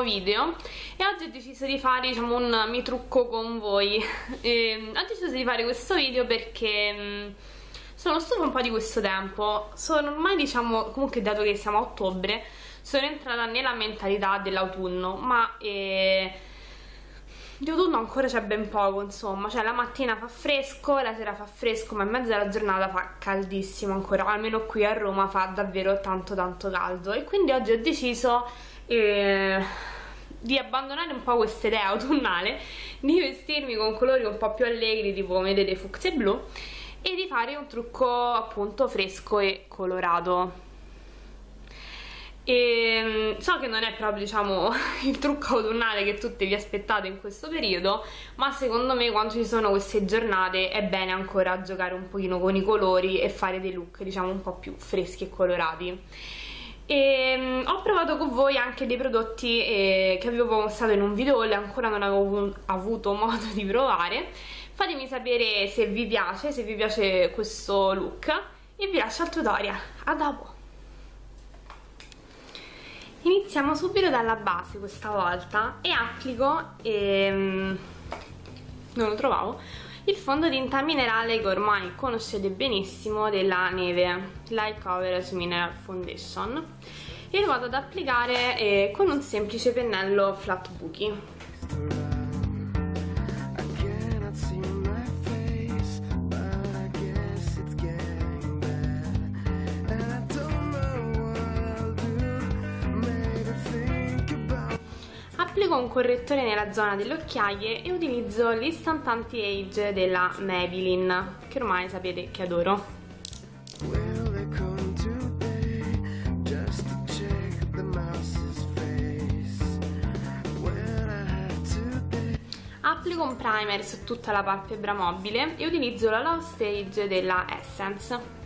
nuovo video e oggi ho deciso di fare, diciamo, un mi trucco con voi. Ho deciso di fare questo video perché sono stufa un po' di questo tempo. Sono ormai, diciamo, comunque dato che siamo a ottobre, sono entrata nella mentalità dell'autunno, ma di autunno ancora c'è ben poco, insomma. Cioè, la mattina fa fresco, la sera fa fresco, ma in mezzo alla giornata fa caldissimo ancora. Almeno qui a Roma fa davvero tanto tanto caldo. E quindi oggi ho deciso di abbandonare un po' questa idea autunnale, di vestirmi con colori un po' più allegri, tipo come vedete fucsia e blu, e di fare un trucco appunto fresco e colorato. E so che non è proprio, diciamo, il trucco autunnale che tutti vi aspettate in questo periodo, ma secondo me quando ci sono queste giornate è bene ancora giocare un pochino con i colori e fare dei look, diciamo, un po' più freschi e colorati. E ho provato con voi anche dei prodotti che avevo mostrato in un video e ancora non avevo avuto modo di provare. Fatemi sapere se vi piace, se vi piace questo look, e vi lascio al tutorial. A dopo! Iniziamo subito dalla base questa volta e applico, non lo trovavo, il fondotinta minerale che ormai conoscete benissimo della Neve Light Coverage Mineral Foundation, e lo vado ad applicare con un semplice pennello flat buchi. Applico un correttore nella zona delle occhiaie e utilizzo l'Instant Anti-Age della Maybelline, che ormai sapete che adoro. Applico un primer su tutta la palpebra mobile e utilizzo la Last Age della Essence.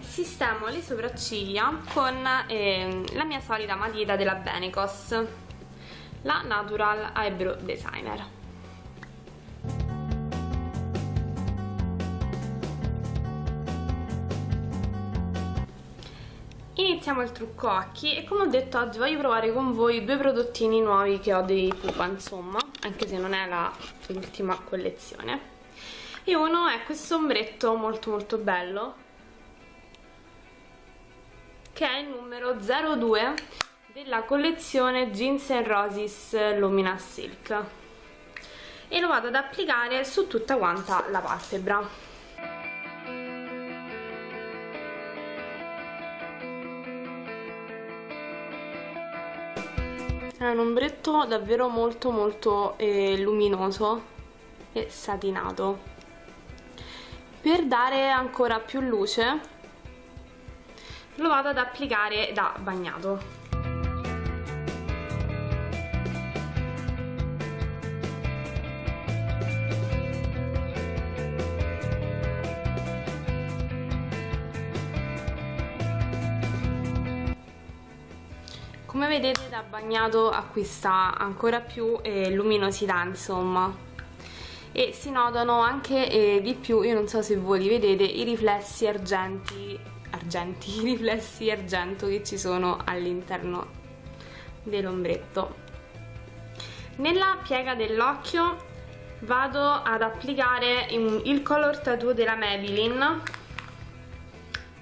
Sistemo le sopracciglia con la mia solita matita della Benecos, la Natural Eyebrow Designer. Iniziamo il trucco occhi e, come ho detto, oggi voglio provare con voi due prodottini nuovi che ho dei Pupa, insomma, anche se non è l'ultima collezione. E uno è questo ombretto molto molto bello, che è il numero 02 della collezione Jeans and Roses Lumina Silk, e lo vado ad applicare su tutta quanta la palpebra. È un ombretto davvero molto molto luminoso e satinato, per dare ancora più luce lo vado ad applicare da bagnato. Come vedete, da bagnato acquista ancora più luminosità, insomma, e si notano anche di più, io non so se voi li vedete, i riflessi argento che ci sono all'interno dell'ombretto. Nella piega dell'occhio vado ad applicare il Color Tattoo della Maybelline,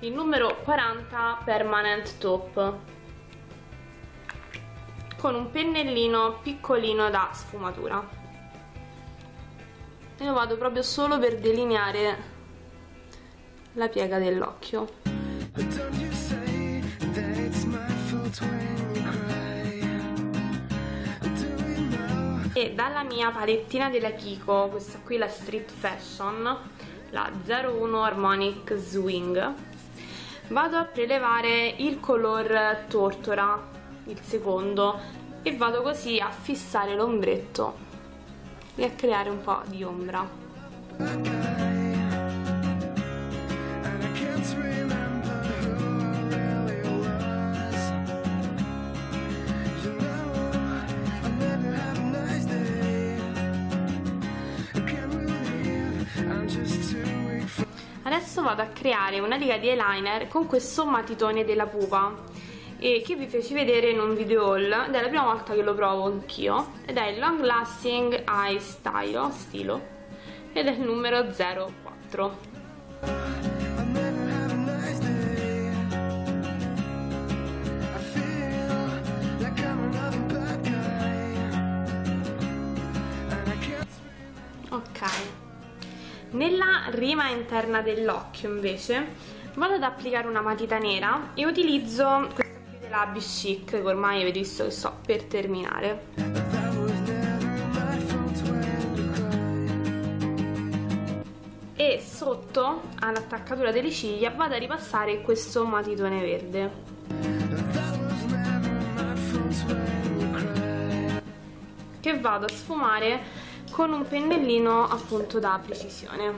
il numero 40 Permanent Top, con un pennellino piccolino da sfumatura, e lo vado proprio solo per delineare la piega dell'occhio. E dalla mia palettina della Kiko, questa qui, la Street Fashion, la 01 Harmonic Swing, vado a prelevare il color Tortora, il secondo, e vado così a fissare l'ombretto e a creare un po' di ombra. Just to vado a creare una riga di eyeliner con questo matitone della Pupa, e che vi feci vedere in un video haul, ed è la prima volta che lo provo anch'io, ed è il Long Lasting Eye Stilo, ed è il numero 04. Ok, nella rima interna dell'occhio invece vado ad applicare una matita nera e utilizzo questa qui della Bichic, che ormai avete visto che sto per terminare. E sotto all'attaccatura delle ciglia vado a ripassare questo matitone verde. Che vado a sfumare con un pennellino appunto da precisione.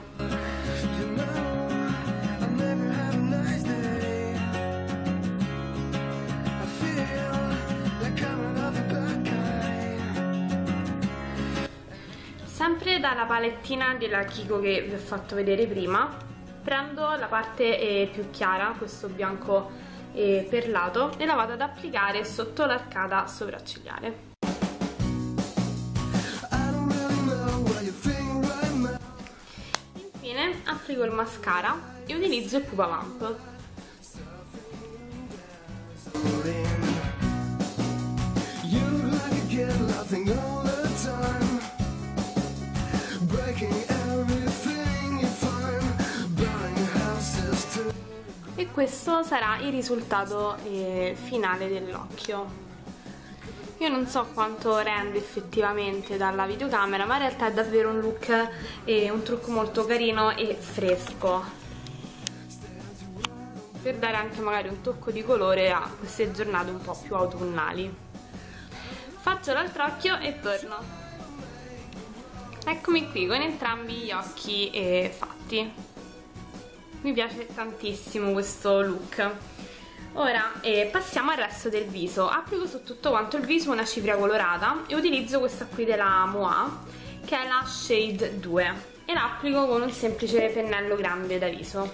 Sempre dalla palettina della Kiko che vi ho fatto vedere prima, prendo la parte più chiara, questo bianco perlato, e la vado ad applicare sotto l'arcata sopraccigliare. Applico il mascara e utilizzo il Pupa Vamp. E questo sarà il risultato finale dell'occhio. Io non so quanto rende effettivamente dalla videocamera, ma in realtà è davvero un look e un trucco molto carino e fresco, per dare anche magari un tocco di colore a queste giornate un po' più autunnali. Faccio l'altro occhio e torno. Eccomi qui con entrambi gli occhi fatti. Mi piace tantissimo questo look. Ora passiamo al resto del viso. Applico su tutto quanto il viso una cipria colorata e utilizzo questa qui della MOA, che è la Shade 2, e la applico con un semplice pennello grande da viso.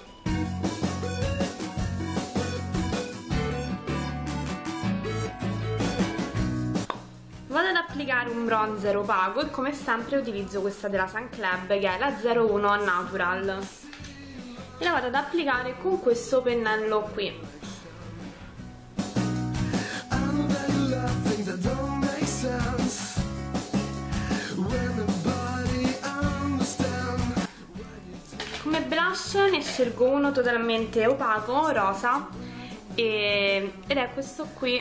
Vado ad applicare un bronzer opaco e come sempre utilizzo questa della Sun Club, che è la 01 Natural, e la vado ad applicare con questo pennello qui. Come blush ne scelgo uno totalmente opaco, rosa, ed è questo qui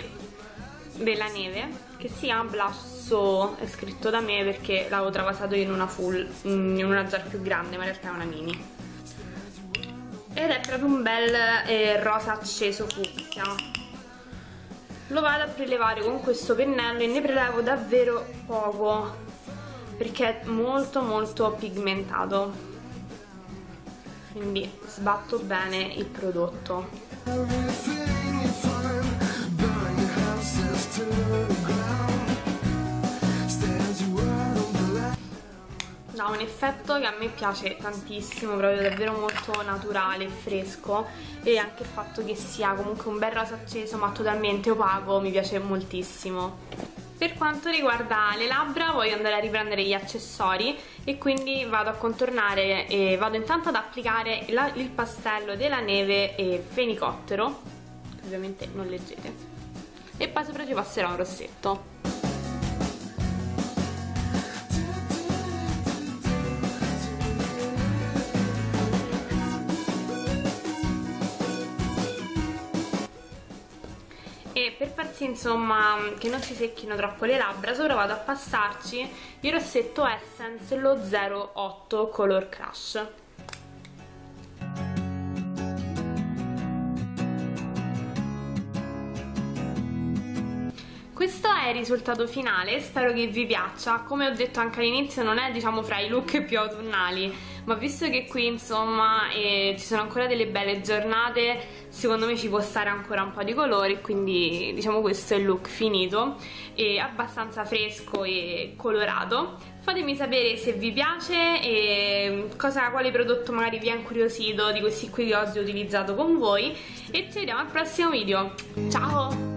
della Neve, che si chiama Blush So, è scritto da me perché l'avevo travasato in una full, in una jar più grande, ma in realtà è una mini, ed è proprio un bel rosa acceso fucsia. Lo vado a prelevare con questo pennello e ne prelevo davvero poco perché è molto molto pigmentato, quindi sbatto bene il prodotto. Dà un effetto che a me piace tantissimo, proprio davvero molto naturale, fresco, e anche il fatto che sia comunque un bel rosa acceso ma totalmente opaco mi piace moltissimo. Per quanto riguarda le labbra, voglio andare a riprendere gli accessori e quindi vado a contornare e vado intanto ad applicare il pastello della Neve e Fenicottero, che ovviamente non leggete, e poi sopra ci passerò un rossetto. E per far sì, insomma, che non si secchino troppo le labbra, sopra vado a passarci il rossetto Essence, lo 08 Color Crush. Questo è il risultato finale, spero che vi piaccia. Come ho detto anche all'inizio, non è, diciamo, fra i look più autunnali, ma visto che qui insomma ci sono ancora delle belle giornate, secondo me ci può stare ancora un po' di colore, quindi diciamo questo è il look finito, è abbastanza fresco e colorato. Fatemi sapere se vi piace e quale prodotto magari vi ha incuriosito di questi qui che oggi ho utilizzato con voi, e ci vediamo al prossimo video. Ciao!